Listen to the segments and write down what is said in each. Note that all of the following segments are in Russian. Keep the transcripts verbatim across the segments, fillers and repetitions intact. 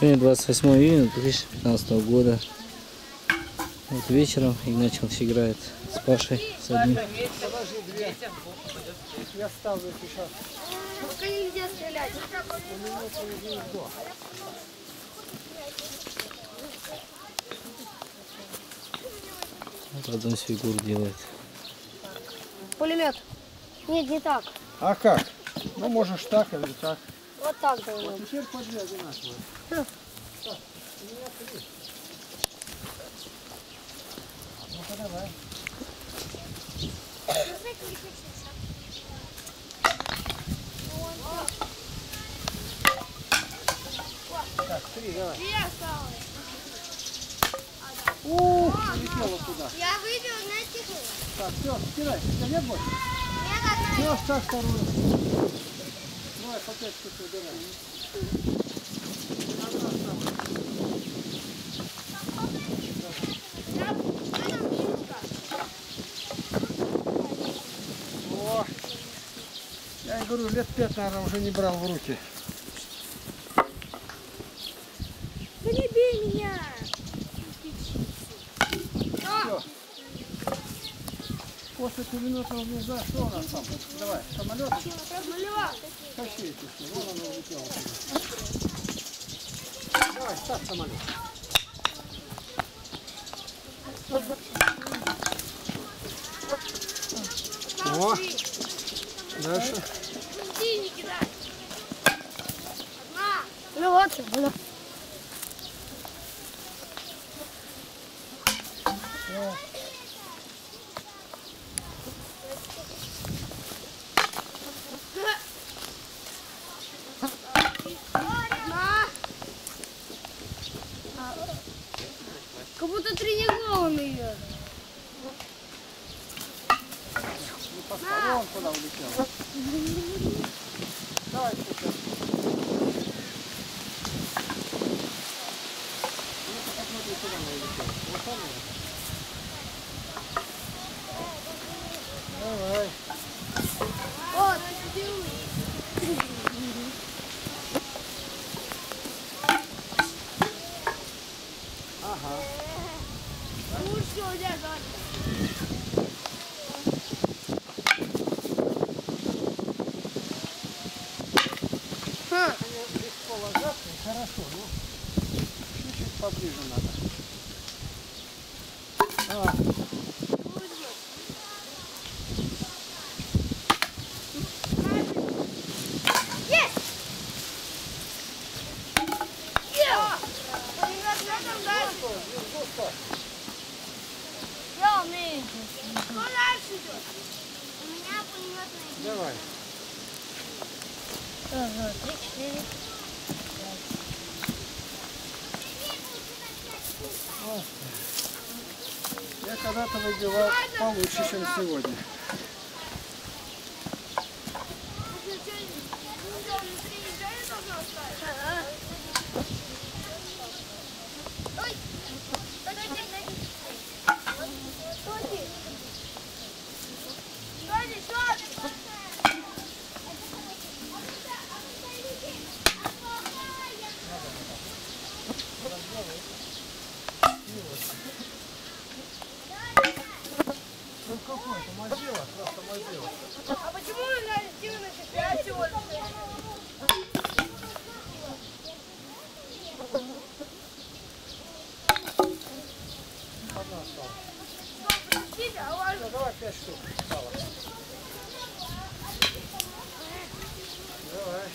Сегодня двадцать восьмое июня две тысячи пятнадцатого года. Вот вечером Игнатьев играет с Пашей, с одним. Я ставлю сейчас. Только нельзя стрелять. Вот одну фигуру делает. Пулемет. Нет, не так. А как? Ну можешь так или так. Вот так должно быть. Теперь пошли одинаковые. Так, у меня три. Ну-ка давай. Так, три, давай. Три осталось. Ух, летела туда. Я выбил на тихо. Так, все, стирай. У тебя нет больше? Нет, одна. Все, так, вторую. Давай по пять штук выбираем. Одна осталась. О, я говорю, лет пять, наверное, уже не брал в руки. Да не бей меня! Все. После пулеметного гнезда, что у нас там? Давай, самолет? Самолет! Качи эти все, вон оно улетело. Давай, ставь самолет. О! Дальше. Иди, не кидай! Одна! Ну вот, блин. Как будто тренирован ее. Ну, посмотри, он куда улетел. Давай сейчас. Ну-ка, посмотри, куда он улетел. Вот он улетел. Давай. Вот, ага. Ну все, я дальше. Ха. Легко ложатся, хорошо, ну. Чуть-чуть поближе надо. А. Давай. Ага, три, четыре. Я когда-то выбивал получше, чем сегодня. А почему вы налетели на тебя сегодня? Одна осталась. Давай пять штук. Давай.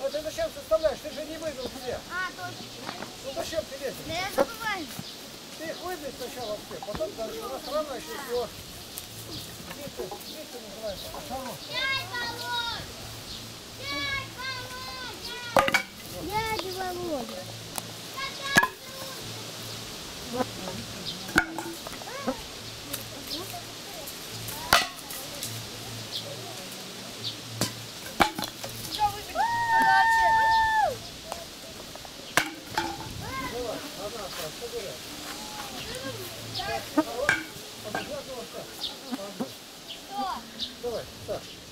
Ну ты зачем составляешь? Ты же не выбил себе. А, точно. Ну зачем ты лезешь? Да я забываю. Ты их выбей сначала все, потом дальше. У нас рано еще всего. Витя, Витя называется. Дядь Володь! Дядь Володь! Дядь Володь!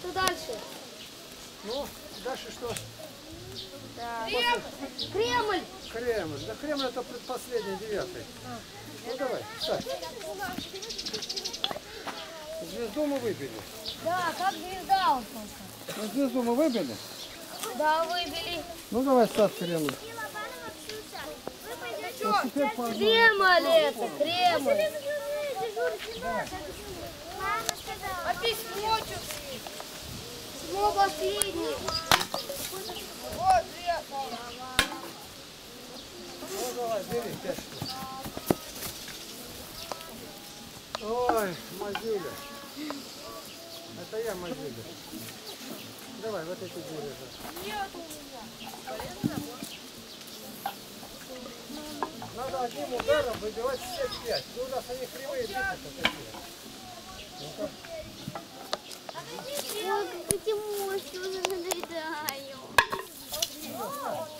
Что дальше? Ну, дальше что? Да. Кремль. Кремль! Кремль. Да Кремль это предпоследний, девятый. А. Ну давай, ставь. Звезду мы выбили. Да, как звезда он просто. Ну, звезду мы выбили? Да, выбили. Ну давай ставь Кремль. Кремль, Кремль это, Кремль. Да. А письмо что? Письмо последнее. Вот это. Ну давай, бери, пять. Ой, мазюля. Это я мазюля. Давай, вот эти двери. Нет у меня. Надо одним ударом выбивать все пять. Ну, у нас они кривые битвы такие. Ну-ка. Почему я уже надоедаю? А вот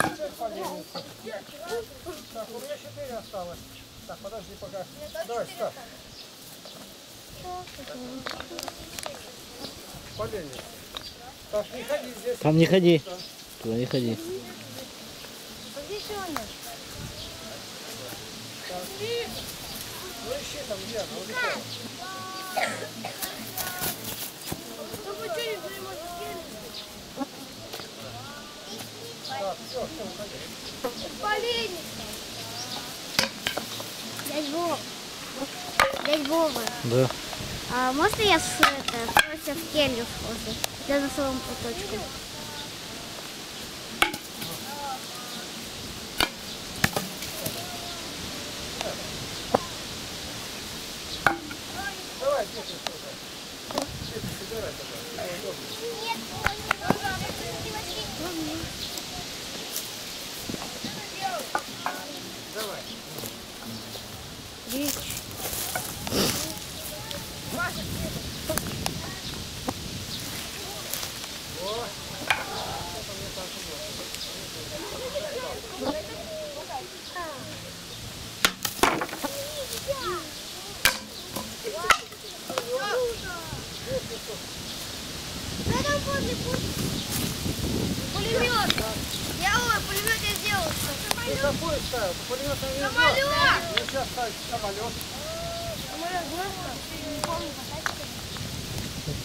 теперь повернется. Так, у меня четыре осталось. Так, подожди пока. Давай, ставь. Поленится. Саш, не ходи здесь. Там не ходи. Туда не ходи. Ну ищи там, где она, уже там. Так, все, все, уходи. Полейник. Дядь Вова. Дядь Вова. Да. А можно я с это, против кельев схожу? Я за своим куточком.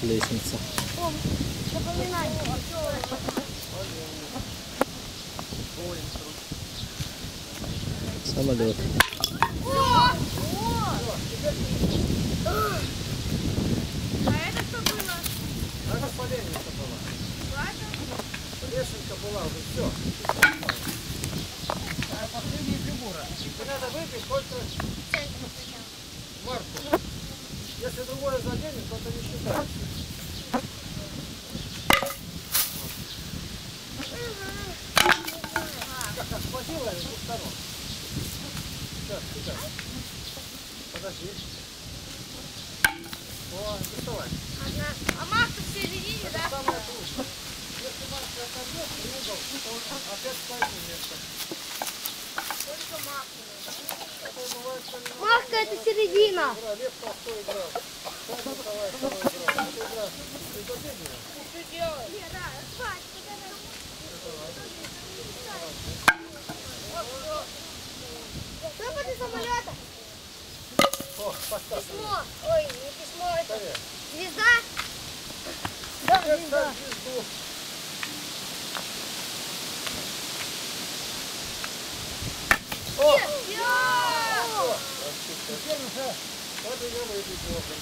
Лестница. Запоминай. Самолет. О! О! А это что было? Это поленница была. Лешенька была уже, все. А последняя фигура. И надо выпить только марку. Если другое заденет, то это не считается. Схватила я с двух сторон. Сейчас, сейчас. Подожди. О, доставай. А маска в середине, да? Это самое трудное. Если маска отойдет в угол, то опять стоит место. Только маска. Маска это середина. Лев Толстой играл. Сам доставай, второй играл. Ты играл. Ты победила? Ты что делаешь? Нет, да, спать. Давай. Выпади самолета. О, письмо. Ой, не письмо, это звезда. Да, это звезда. Звезду. О! О! Теперь уже вот ее выйдет. Положи.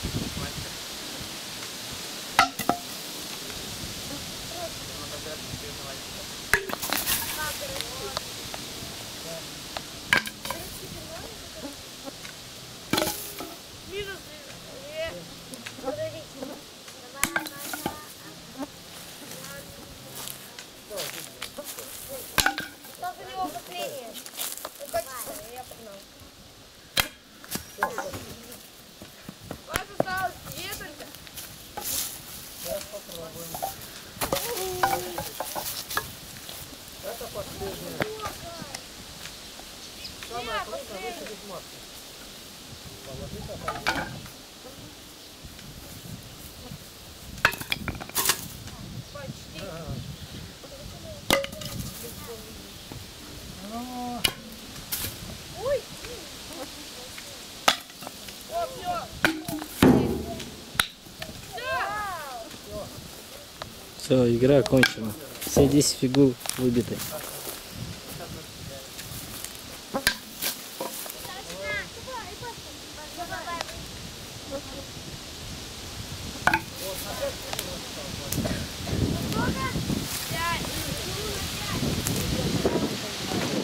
Все, игра окончена. Все десять фигур выбиты.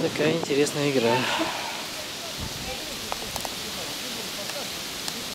Такая интересная игра.